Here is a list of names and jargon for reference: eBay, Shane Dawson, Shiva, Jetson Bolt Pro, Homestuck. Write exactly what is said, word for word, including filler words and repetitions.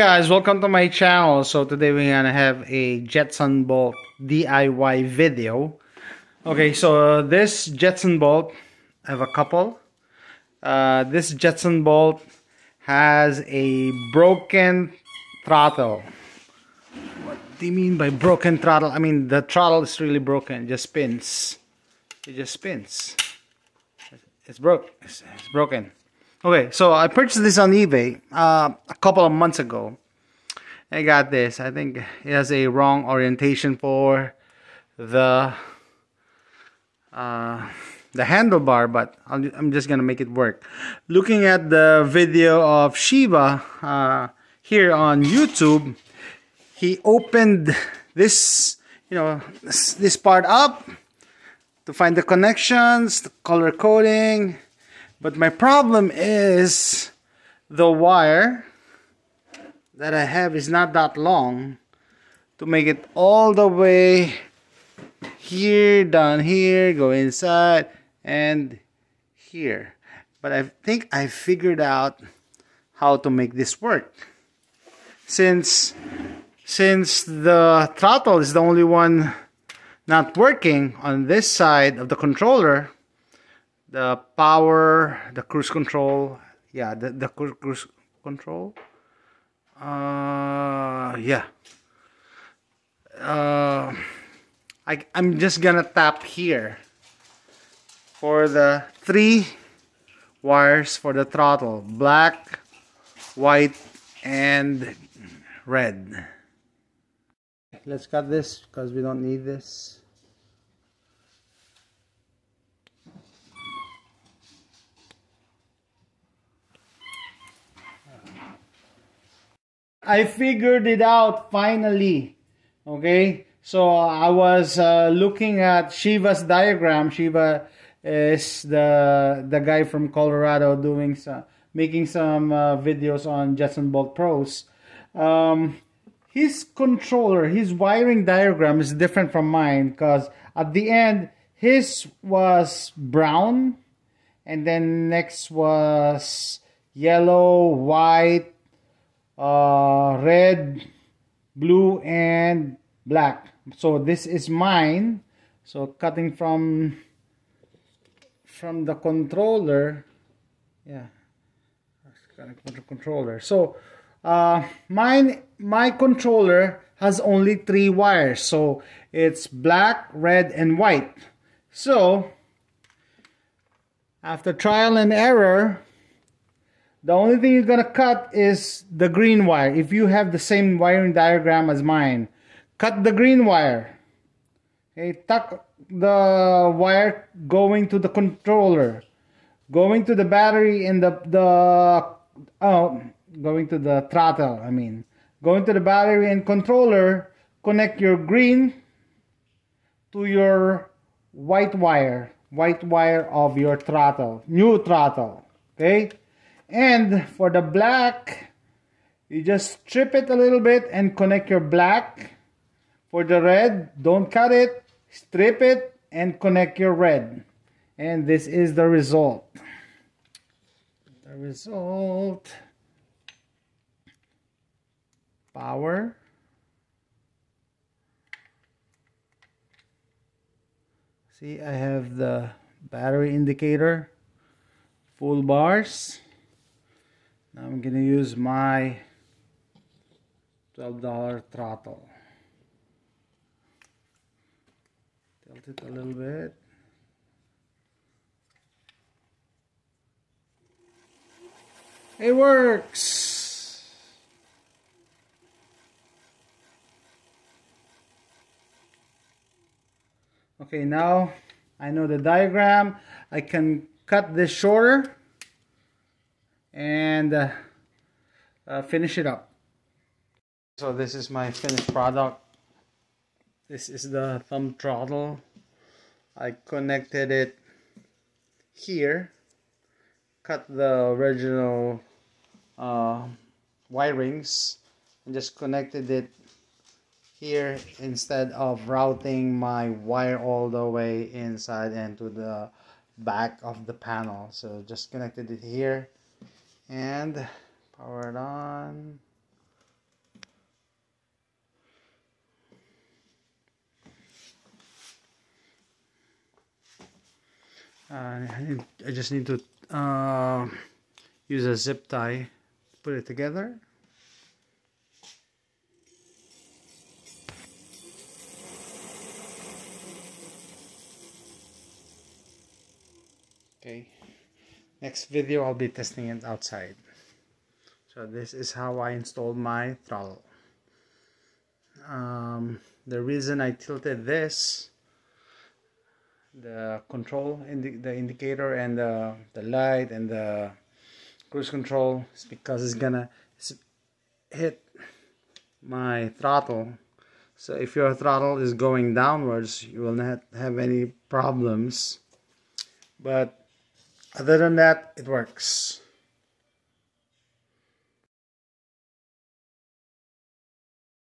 Guys, welcome to my channel. So today we're gonna have a Jetson Bolt D I Y video. Okay, so uh, this Jetson Bolt, I have a couple. Uh, this Jetson Bolt has a broken throttle. What do you mean by broken throttle? I mean the throttle is really broken. It just spins. It just spins. It's broke. It's, it's broken. Okay, so I purchased this on eBay uh, a couple of months ago. I got this. I think it has a wrong orientation for the uh, the handlebar, but I'll, I'm just gonna make it work. Looking at the video of Shiva uh, here on YouTube, he opened this, you know, this, this part up to find the connections, the color coding. But my problem is the wire that I have is not that long to make it all the way here, down here, go inside, and here. But I think I figured out how to make this work. Since, since the throttle is the only one not working on this side of the controller, the power, the cruise control, yeah, the, the cruise control, uh, yeah, uh, I, I'm just gonna tap here for the three wires for the throttle, black, white, and red. Let's cut this because we don't need this. I figured it out finally. Okay, so I was uh, looking at Shiva's diagram. Shiva is the the guy from Colorado doing some, making some uh, videos on Jetson Bolt Pros. Um, his controller, his wiring diagram is different from mine because at the end his was brown, and then next was yellow, white, Uh, red, blue, and black. So this is mine. So cutting from from the controller, yeah, controller. So uh, mine, my controller has only three wires. So it's black, red, and white. So after trial and error, the only thing you're gonna cut is the green wire. If you have the same wiring diagram as mine, cut the green wire. Okay, tuck the wire going to the controller, going to the battery, and the the oh, going to the throttle. I mean, going to the battery and controller. Connect your green to your white wire, white wire of your throttle, new throttle. Okay. And for the black, you just strip it a little bit and connect your black. For the red, don't cut it, strip it and connect your red. And this is the result. The result. Power. See, I have the battery indicator, full bars. Now I'm going to use my twelve dollar throttle. Tilt it a little bit. It works! Okay, now I know the diagram. I can cut this shorter and uh, uh, finish it up. So this is my finished product. This is the thumb throttle. I connected it here, cut the original uh, wirings, and just connected it here instead of routing my wire all the way inside and to the back of the panel. So just connected it here and power it on. uh, I, I just need to uh, use a zip tie to put it together. Okay, next video I'll be testing it outside. So this is how I installed my throttle. Um, the reason I tilted this, the control, indi the indicator and the, the light and the cruise control, is because it's gonna hit my throttle. So if your throttle is going downwards, you will not have any problems. But other than that, it works.